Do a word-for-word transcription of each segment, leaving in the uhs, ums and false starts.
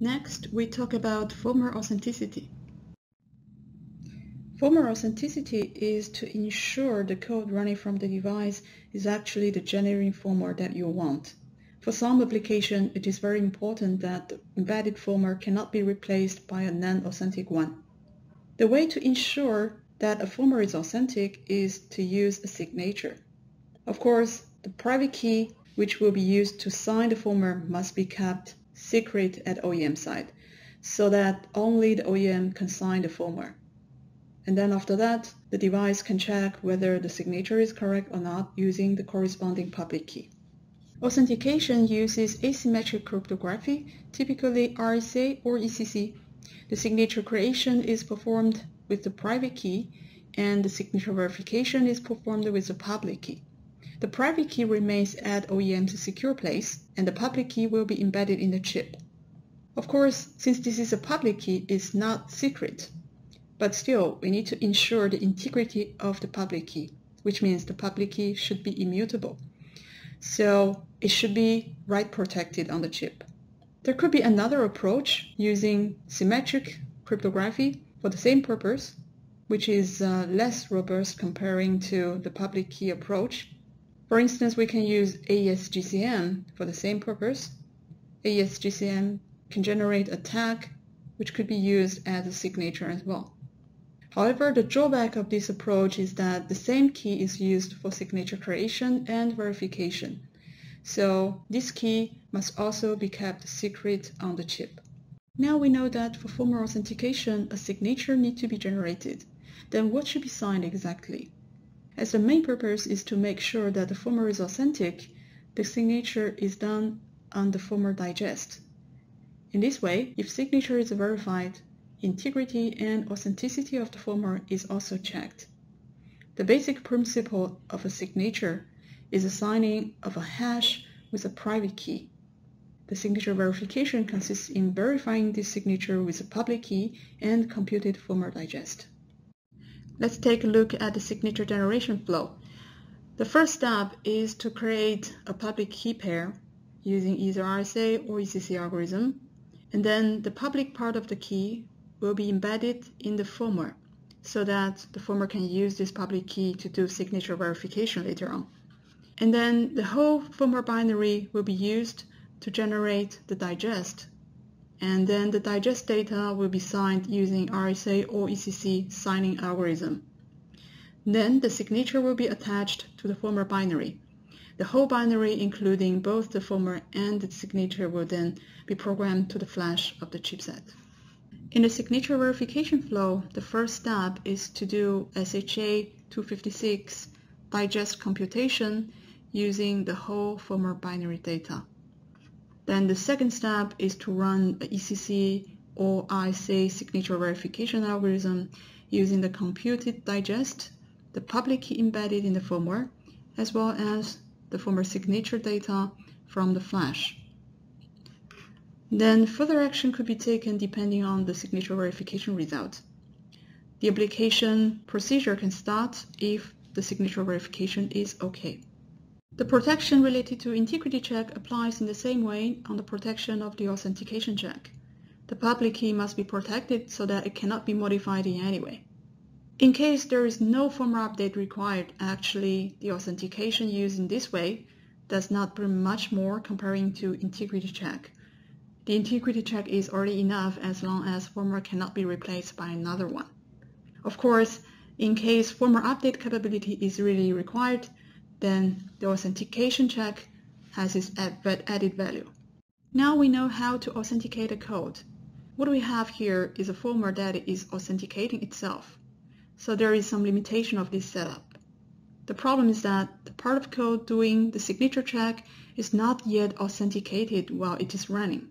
Next, we talk about former authenticity. Former authenticity is to ensure the code running from the device is actually the genuine former that you want. For some applications, it is very important that the embedded former cannot be replaced by a non-authentic one. The way to ensure that a former is authentic is to use a signature. Of course, the private key which will be used to sign the former must be kept secret at O E M side, so that only the O E M can sign the former. And then after that, the device can check whether the signature is correct or not using the corresponding public key. Authentication uses asymmetric cryptography, typically R S A or E C C. The signature creation is performed with the private key, and the signature verification is performed with the public key. The private key remains at O E M's secure place, and the public key will be embedded in the chip. Of course, since this is a public key, it's not secret. But still, we need to ensure the integrity of the public key, which means the public key should be immutable. So it should be write protected on the chip. There could be another approach using symmetric cryptography for the same purpose, which is uh, less robust comparing to the public key approach. For instance, we can use A E S G C M for the same purpose. A E S G C M can generate a tag, which could be used as a signature as well. However, the drawback of this approach is that the same key is used for signature creation and verification. So this key must also be kept secret on the chip. Now we know that for former authentication, a signature needs to be generated. Then what should be signed exactly? As the main purpose is to make sure that the former is authentic, the signature is done on the former digest. In this way, if signature is verified, integrity and authenticity of the former is also checked. The basic principle of a signature is assigning of a hash with a private key. The signature verification consists in verifying this signature with a public key and computed former digest. Let's take a look at the signature generation flow. The first step is to create a public key pair using either R S A or E C C algorithm, and then the public part of the key will be embedded in the former, so that the former can use this public key to do signature verification later on. And then the whole former binary will be used to generate the digest, and then the digest data will be signed using R S A or E C C signing algorithm. Then the signature will be attached to the former binary. The whole binary, including both the former and the signature, will then be programmed to the flash of the chipset. In the signature verification flow, the first step is to do S H A two fifty-six digest computation using the whole former binary data. Then the second step is to run an E C C or R S A signature verification algorithm using the computed digest, the public key embedded in the former, as well as the former signature data from the flash. Then further action could be taken depending on the signature verification result. The application procedure can start if the signature verification is okay. The protection related to integrity check applies in the same way on the protection of the authentication check. The public key must be protected so that it cannot be modified in any way. In case there is no former update required, actually the authentication used in this way does not bring much more comparing to integrity check. The integrity check is already enough as long as former cannot be replaced by another one. Of course, in case former update capability is really required, then the authentication check has its added value. Now we know how to authenticate a code. What we have here is a former that is authenticating itself. So there is some limitation of this setup. The problem is that the part of code doing the signature check is not yet authenticated while it is running.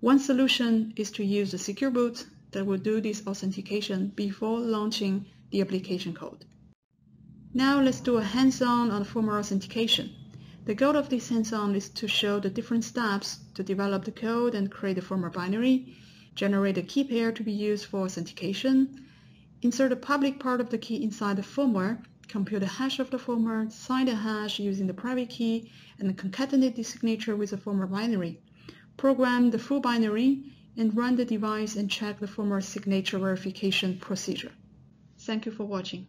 One solution is to use the secure boot that will do this authentication before launching the application code. Now let's do a hands-on on former authentication. The goal of this hands-on is to show the different steps to develop the code and create the former binary, generate a key pair to be used for authentication, insert the public part of the key inside the former, compute the hash of the former, sign the hash using the private key, and concatenate the signature with the former binary. Program the full binary and run the device and check the former signature verification procedure. Thank you for watching.